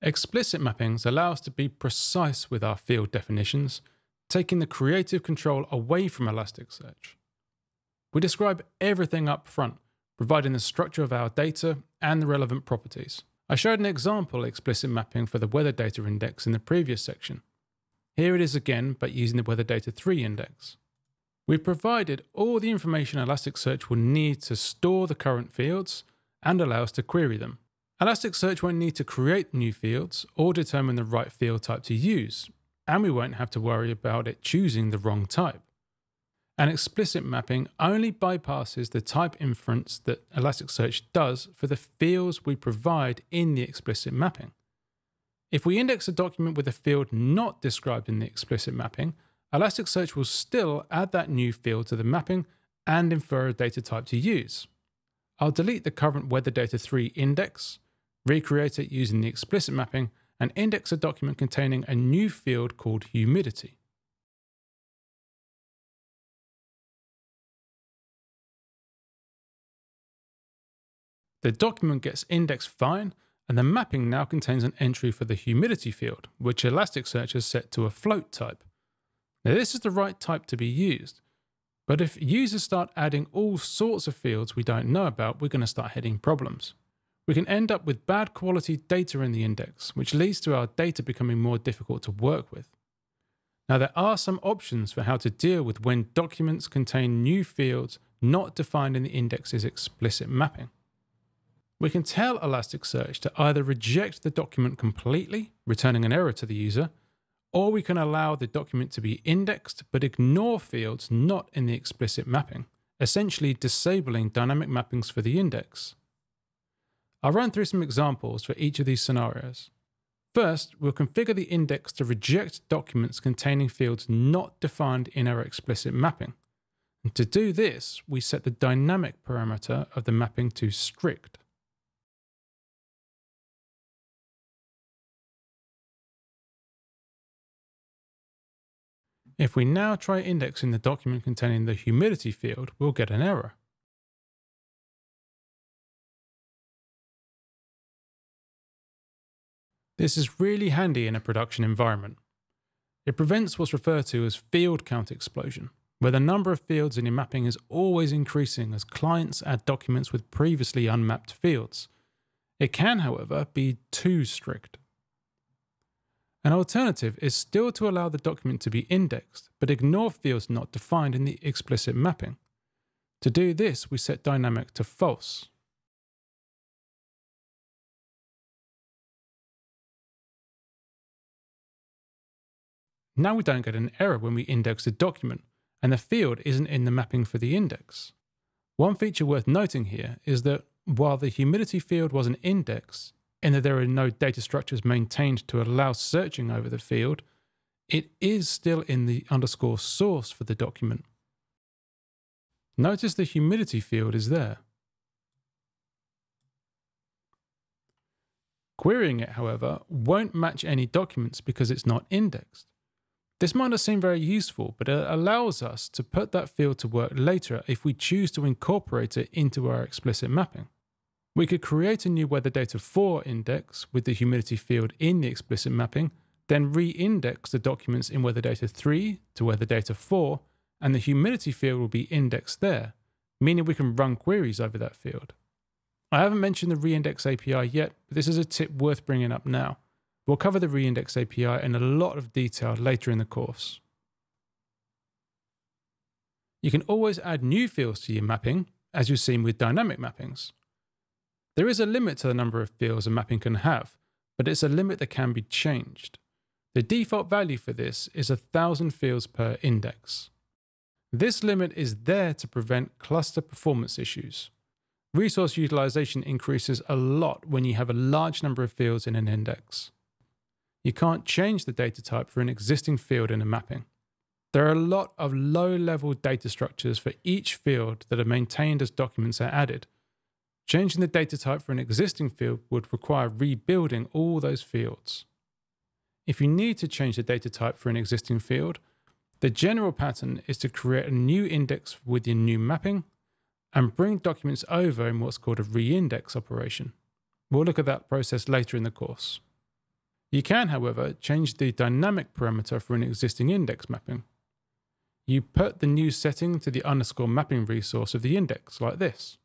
Explicit mappings allow us to be precise with our field definitions, taking the creative control away from Elasticsearch. We describe everything up front, providing the structure of our data and the relevant properties. I showed an example explicit mapping for the Weather Data Index in the previous section. Here it is again, but using the Weather Data 3 Index. We've provided all the information Elasticsearch will need to store the current fields and allow us to query them. Elasticsearch won't need to create new fields or determine the right field type to use, and we won't have to worry about it choosing the wrong type. An explicit mapping only bypasses the type inference that Elasticsearch does for the fields we provide in the explicit mapping. If we index a document with a field not described in the explicit mapping, Elasticsearch will still add that new field to the mapping and infer a data type to use. I'll delete the current Weather Data 3 Index, recreate it using the explicit mapping, and index a document containing a new field called humidity. The document gets indexed fine, and the mapping now contains an entry for the humidity field, which Elasticsearch has set to a float type. Now, this is the right type to be used, but if users start adding all sorts of fields we don't know about, we're going to start hitting problems. We can end up with bad quality data in the index, which leads to our data becoming more difficult to work with. Now, there are some options for how to deal with when documents contain new fields not defined in the index's explicit mapping. We can tell Elasticsearch to either reject the document completely, returning an error to the user, or we can allow the document to be indexed but ignore fields not in the explicit mapping, essentially disabling dynamic mappings for the index. I'll run through some examples for each of these scenarios. First, we'll configure the index to reject documents containing fields not defined in our explicit mapping. And to do this, we set the dynamic parameter of the mapping to strict. If we now try indexing the document containing the humidity field, we'll get an error. This is really handy in a production environment. It prevents what's referred to as field count explosion, where the number of fields in your mapping is always increasing as clients add documents with previously unmapped fields. It can, however, be too strict. An alternative is still to allow the document to be indexed, but ignore fields not defined in the explicit mapping. To do this, we set dynamic to false. Now we don't get an error when we index a document, and the field isn't in the mapping for the index. One feature worth noting here is that while the humidity field was an index, in that there are no data structures maintained to allow searching over the field, it is still in the underscore source for the document. Notice the humidity field is there. Querying it, however, won't match any documents because it's not indexed. This might not seem very useful, but it allows us to put that field to work later if we choose to incorporate it into our explicit mapping. We could create a new Weather Data 4 Index with the humidity field in the explicit mapping, then re-index the documents in Weather Data 3 to Weather Data 4, and the humidity field will be indexed there, meaning we can run queries over that field. I haven't mentioned the re-index API yet, but this is a tip worth bringing up now. We'll cover the re-index API in a lot of detail later in the course. You can always add new fields to your mapping, as you've seen with dynamic mappings. There is a limit to the number of fields a mapping can have, but it's a limit that can be changed. The default value for this is 1,000 fields per index. This limit is there to prevent cluster performance issues. Resource utilization increases a lot when you have a large number of fields in an index. You can't change the data type for an existing field in a mapping. There are a lot of low-level data structures for each field that are maintained as documents are added. Changing the data type for an existing field would require rebuilding all those fields. If you need to change the data type for an existing field, the general pattern is to create a new index with your new mapping and bring documents over in what's called a re-index operation. We'll look at that process later in the course. You can, however, change the dynamic parameter for an existing index mapping. You put the new setting to the underscore mapping resource of the index like this.